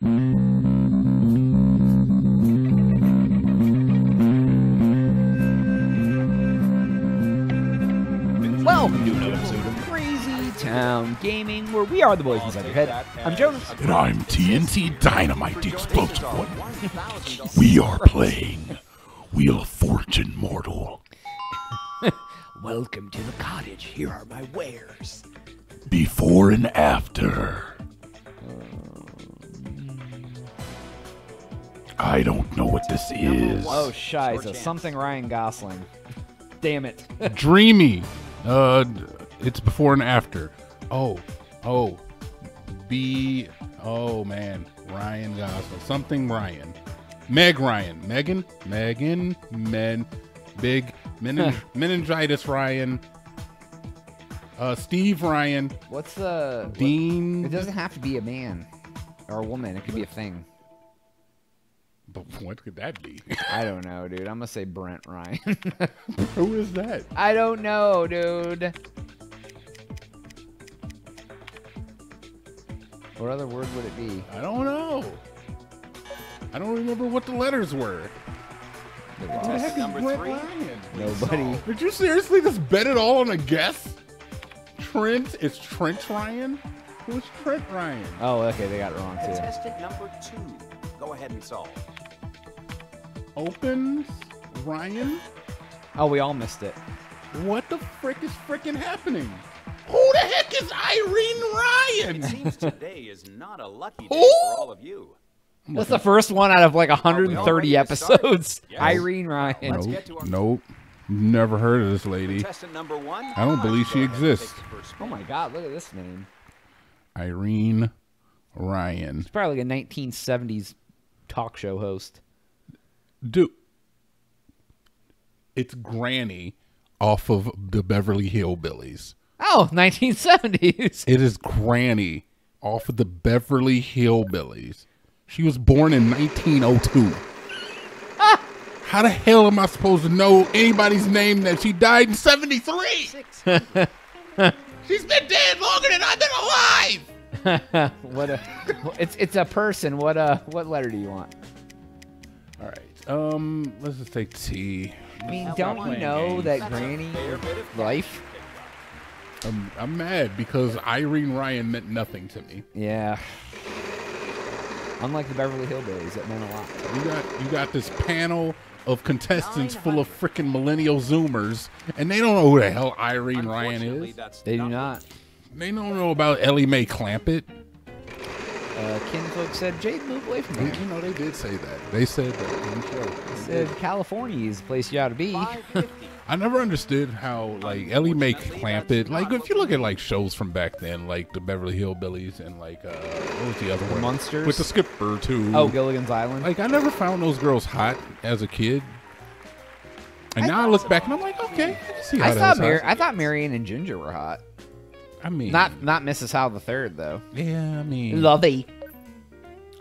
Welcome to another episode of Crazy Town Gaming, where we are the boys inside your head. I'm Jonas. And I'm TNT Dynamite, the explosive one. We are playing Wheel of Fortune, mortal. Welcome to the cottage. Here are my wares. Before and after. I don't know what this is. Oh, shiza. Something Ryan Gosling. Damn it. Dreamy. It's before and after. Oh, man. Ryan Gosling. Something Ryan. Meg Ryan. Megan. Men. Big. Meningitis Ryan. Steve Ryan. What's the... Dean... It doesn't have to be a man or a woman. It could be a thing. But what could that be? I don't know, dude. I'm going to say Brent Ryan. Who is that? I don't know, dude. What other word would it be? I don't know. I don't remember what the letters were. Number 3. Ryan? Nobody. Did you seriously just bet it all on a guess? Trent? It's Trent Ryan? Who's Trent Ryan? Oh, okay. They got it wrong, too. Contestant number 2. Go ahead and solve. Open Ryan? Oh, we all missed it. What the frick is frickin' happening? Who the heck is Irene Ryan? It seems today is not a lucky day for all of you. That's the first one out of like 130 episodes. Yes. Irene Ryan. Nope. Never heard of this lady. Number 1. I don't believe she exists. Oh my god, look at this name. Irene Ryan. It's probably like a 1970s talk show host. Dude, it's Granny off of the Beverly Hillbillies. Oh, 1970s. It is Granny off of the Beverly Hillbillies. She was born in 1902. Ah! How the hell am I supposed to know anybody's name that she died in 73? She's been dead longer than I've been alive. It's a person. What letter do you want? All right. Let's just take T. I mean, don't you know that Granny life? I'm mad because Irene Ryan meant nothing to me. Yeah. Unlike the Beverly Hillbillies, that meant a lot. You got this panel of contestants full of freaking millennial Zoomers, and they don't know who the hell Irene Ryan is. They do not. They don't know about Ellie Mae Clampett. Kinfolk said, Jade, move away from me. You know, they did say that. They said that. They said California is the place you ought to be. I never understood how, like, Ellie Mae Clampett, like, if you look at, like, shows from back then, like the Beverly Hillbillies and, like, what was the other one? Monsters? With the Skipper, too. Oh, Gilligan's Island. Like, I never found those girls hot as a kid. And now I look back and I'm like, okay, I can see how that's hot. I thought Mary Ann and Ginger were hot. I mean, not Mrs. Howell the Third though. Yeah, I mean, Lovey.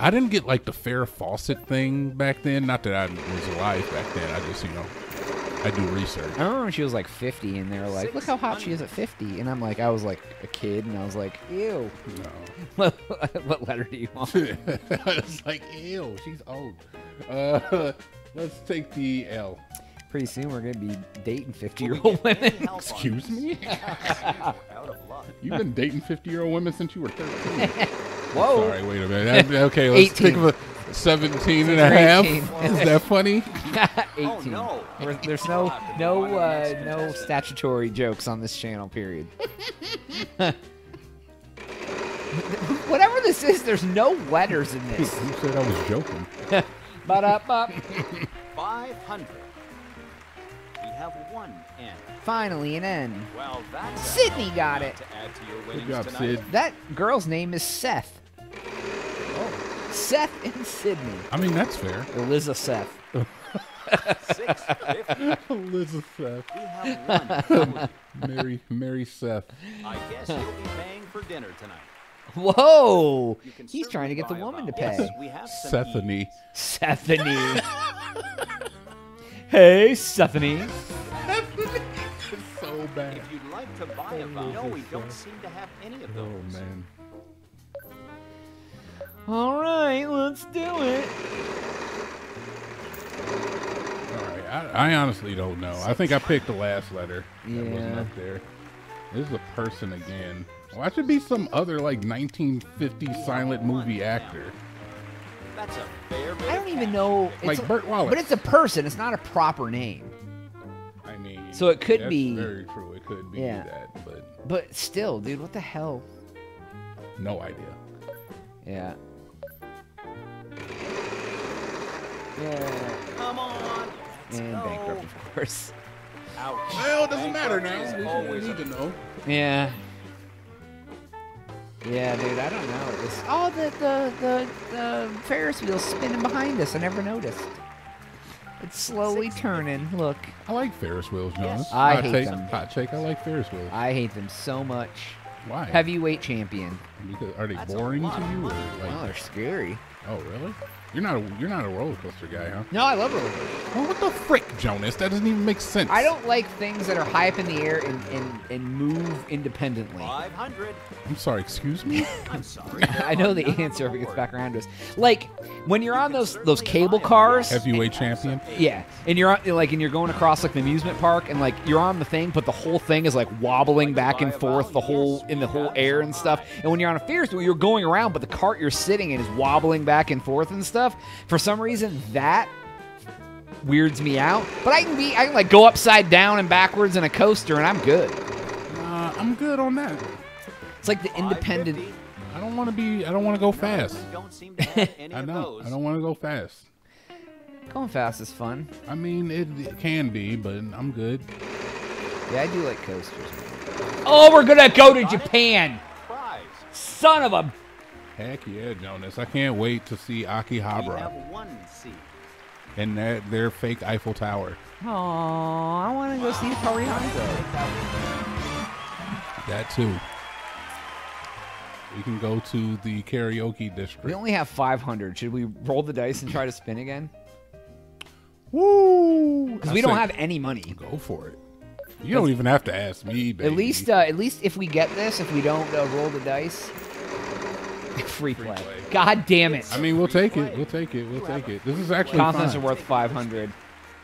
I didn't get like the Farrah Fawcett thing back then. Not that I was alive back then. I just, you know, I do research. I remember when she was like 50, and they were like, "Look how hot she is at 50," and I'm like, I was like a kid, and I was like, "Ew." No. What letter do you want? I was like, "Ew, she's old." Let's take the L. Pretty soon we're going to be dating 50-year-old women. Excuse me? You've been dating 50-year-old women since you were 13. Whoa. Sorry, wait a minute. Okay, let's think of a 17 and a half. Is that funny? 18. Oh, no. There's no statutory jokes on this channel, period. Whatever this is, there's no letters in this. You said I was joking. Ba-da-ba. 500. Have one N. Finally, an N. Well, that's Sydney got it. Good job, Sid. That girl's name is Seth. Oh. Seth and Sydney. I mean, that's fair. Elizabeth. 650. Elizabeth. We have one. Mary Seth. I guess you'll be paying for dinner tonight. Whoa! He's trying to get the woman to pay. Sethany. Hey, Stephanie. It's so bad. If you'd like to buy a no, we don't seem to have any of those. Oh, man. Alright, let's do it. Alright, I honestly don't know. I think I picked the last letter. Yeah. That wasn't up there. This is a person again. Why should be some other, like, 1950 silent movie actor? That's a fair bit. I don't even know. Like Burt Wallace. But it's a person. It's not a proper name. I mean. So it could be. That's very true. It could be that. But still, dude, what the hell? No idea. Yeah. Yeah. Come on. And bankrupt, of course. Ouch. Well, it doesn't matter now. We always need to know. Yeah. Yeah, dude, I don't know. It's all the Ferris wheel spinning behind us. I never noticed. It's slowly turning. Look. I like Ferris wheels, Jonas. Yes. I hate them. Hot take. I like Ferris wheels. I hate them so much. Why? Heavyweight champion. Because, are they boring to you? Or like... Oh, they're scary. Oh, really? You're not a roller coaster guy, huh? No, I love roller coasters. Well, what the frick, Jonas? That doesn't even make sense. I don't like things that are high up in the air and move independently. 500. I'm sorry. Excuse me. I'm sorry. I know the answer if it gets back around to us. Like when you're on those cable cars. Heavyweight champion. Yeah, and you're on, like, and you're going across like the amusement park, and like you're on the thing, but the whole thing is like wobbling back and forth in the whole air and stuff. And when you're on a Ferris wheel, you're going around, but the cart you're sitting in is wobbling back and forth and stuff. For some reason, that weirds me out. But I can like go upside down and backwards in a coaster, and I'm good. I'm good on that. It's like the independent. I don't want to go fast. I don't want to go fast. Going fast is fun. I mean, it can be, but I'm good. Yeah, I do like coasters. Oh, we're gonna go to Japan. Son of a. Heck yeah, Jonas. I can't wait to see Akihabara and their fake Eiffel Tower. Aww, I want to go see Torihime. That too. We can go to the karaoke district. We only have 500. Should we roll the dice and try to spin again? Woo! Because we don't have any money. Go for it. You don't even have to ask me, baby. At least if we get this, if we don't roll the dice... Free play. God damn it. I mean, we'll take it. We'll take it. We'll take it. This is actually Confidence are worth 500.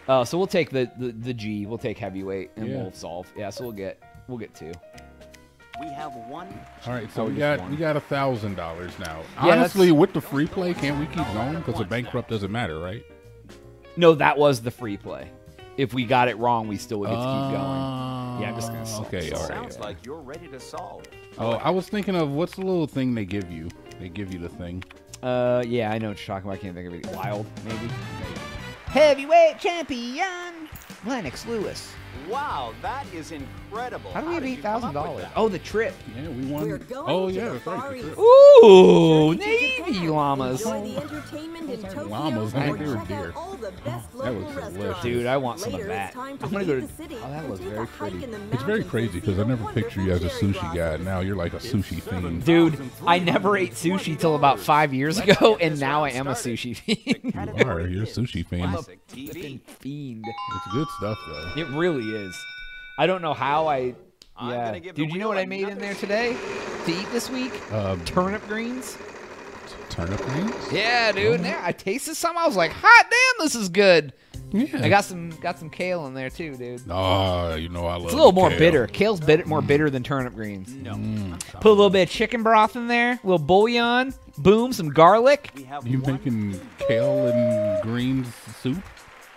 So we'll take the G. We'll take heavyweight, and we'll solve. Yeah, so we'll get two. We have one. All right, so we got $1,000 now. Yeah, honestly, with the free play, can't we keep going? Because the bankrupt doesn't matter, right? No, that was the free play. If we got it wrong, we still would get to keep going. Yeah, I'm just gonna solve. Okay, all right. Sounds like you're ready to solve. Oh, I was thinking of what's the little thing they give you? They give you the thing. Yeah, I know what you're talking about. I can't think of it. Wild, maybe? Heavyweight champion, Lennox Lewis. Wow, that is incredible. How do we have $8,000? Oh, the trip. Yeah, we won. Oh, yeah, that's right. Ooh, Navy llamas. Llamas, I think they were deer. That was delicious. Dude, I want some of that. I'm going to go to... Oh, that looks very pretty. It's very crazy because I never pictured you as a sushi guy. Now you're like a sushi fiend. Dude, I never ate sushi till about 5 years ago, and now I am a sushi fiend. You are. You're a sushi fiend. I'm a flipping fiend. It's good stuff, though. It really is. I don't know how I... Yeah. Dude, you know what I made in there today to eat this week? Turnip greens. Turnip greens? Yeah, dude. Yeah, I tasted some. I was like, hot damn, this is good. Yeah. I got some kale in there too, dude. Oh, you know I love it. It's a little more bitter. Kale's more bitter than turnip greens. No. Put a little bit of chicken broth in there, a little bouillon, boom, some garlic. You making kale and greens soup?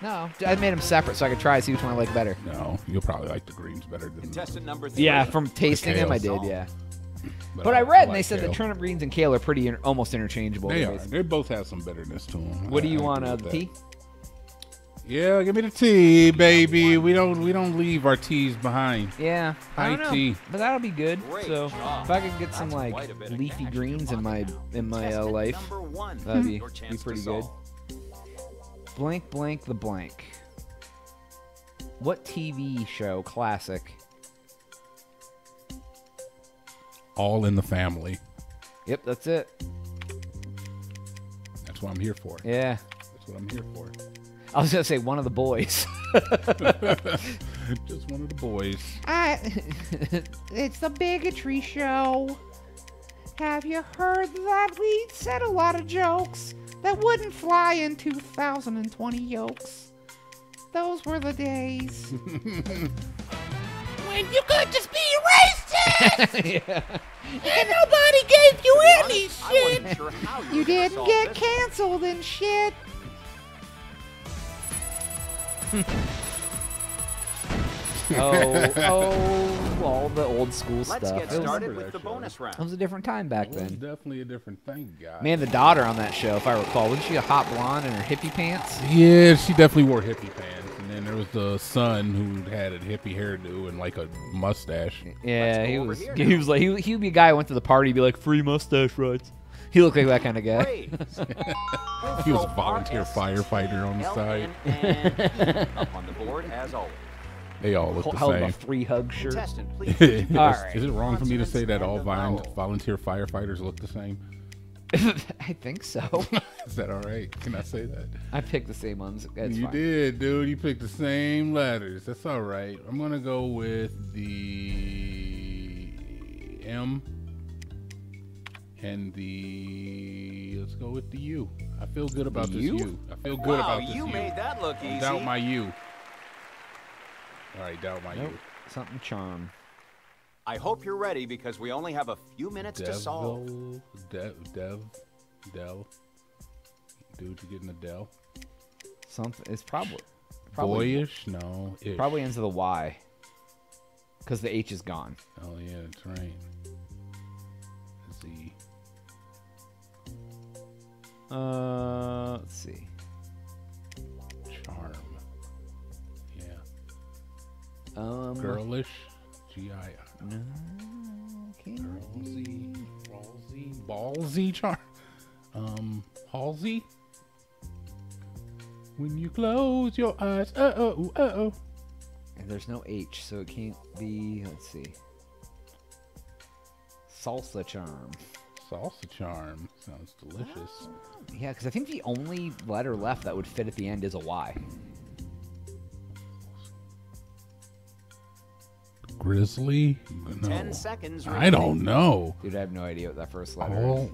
No, I made them separate so I could try to see which one I like better. No, you'll probably like the greens better than contestant number 3. Yeah, from tasting them, I did, yeah. But I read, and they said that turnip greens and kale are pretty almost interchangeable. They are. They both have some bitterness to them. What do you want, the tea? Yeah, give me the tea, baby. We don't leave our teas behind. Yeah, I don't know, tea. But that'll be good. So if I could get some like leafy greens in my life, that'd be pretty good. Blank, blank, the blank. What TV show classic? All in the Family. Yep, that's it. That's what I'm here for. Yeah. That's what I'm here for. I was going to say One of the Boys. Just One of the Boys. It's the bigotry show. Have you heard that we said a lot of jokes that wouldn't fly in 2020 yokes? Those were the days. When you could just be racist! Yeah. And nobody gave you any shit! Sure you didn't get canceled and shit! Oh, all the old school stuff. Let's get started with the bonus round. It was a different time back then. It was definitely a different thing, guys. Man, the daughter on that show, if I recall, wasn't she a hot blonde in her hippie pants? Yeah, she definitely wore hippie pants. And then there was the son who had a hippie hairdo and like a mustache. Yeah, he was like he would be a guy who went to the party and be like, free mustache rights. He looked like that kind of guy. He was a volunteer firefighter on the side. Up on the board as always. They all look the same. Hold a free hug shirt. Is it wrong for me to say that all volunteer firefighters look the same? I think so. Is that all right? Can I say that? I picked the same ones. That's fine. Did, dude. You picked the same letters. That's all right. I'm going to go with the M and the... Let's go with the U. I feel good about this U. I feel good about this U. You made that look easy. Doubt my U. All right, doubt my nope. Something charm. I hope you're ready because we only have a few minutes to solve. Del. Dude, you getting a Del? Something. It's probably boyish. No. Ish. Probably ends with a Y. Because the H is gone. Oh yeah, that's right. Z. Let's see. Charm. Girlish, G-I. No, okay. Ballsy charm. Halsey. When you close your eyes, uh oh. And there's no H, so it can't be. Let's see. Salsa charm. Salsa charm sounds delicious. Oh. Yeah, because I think the only letter left that would fit at the end is a Y. Grizzly? No. 10 seconds. I don't know. Dude, I have no idea what that first letter is.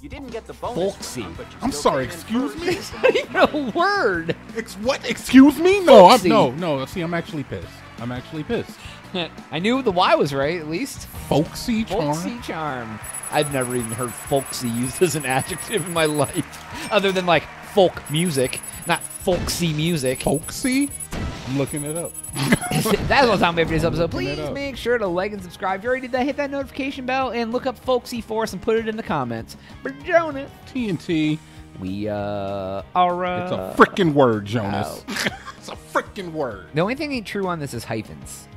You didn't get the bonus. Folksy. Round, I'm sorry. Excuse me. It's not even a word. What? Excuse me? No. No. See, I'm actually pissed. I knew the Y was right at least. Folksy charm. I've never even heard folksy used as an adjective in my life, other than like folk music, not folksy music. Folksy. I'm looking it up. That's all time we have for this episode. Please make sure to like and subscribe. If you already did that, hit that notification bell and look up Folksy for us and put it in the comments. But Jonas. TNT. We are... It's a freaking word, Jonas. It's a freaking word. The only thing ain't true on this is hyphens.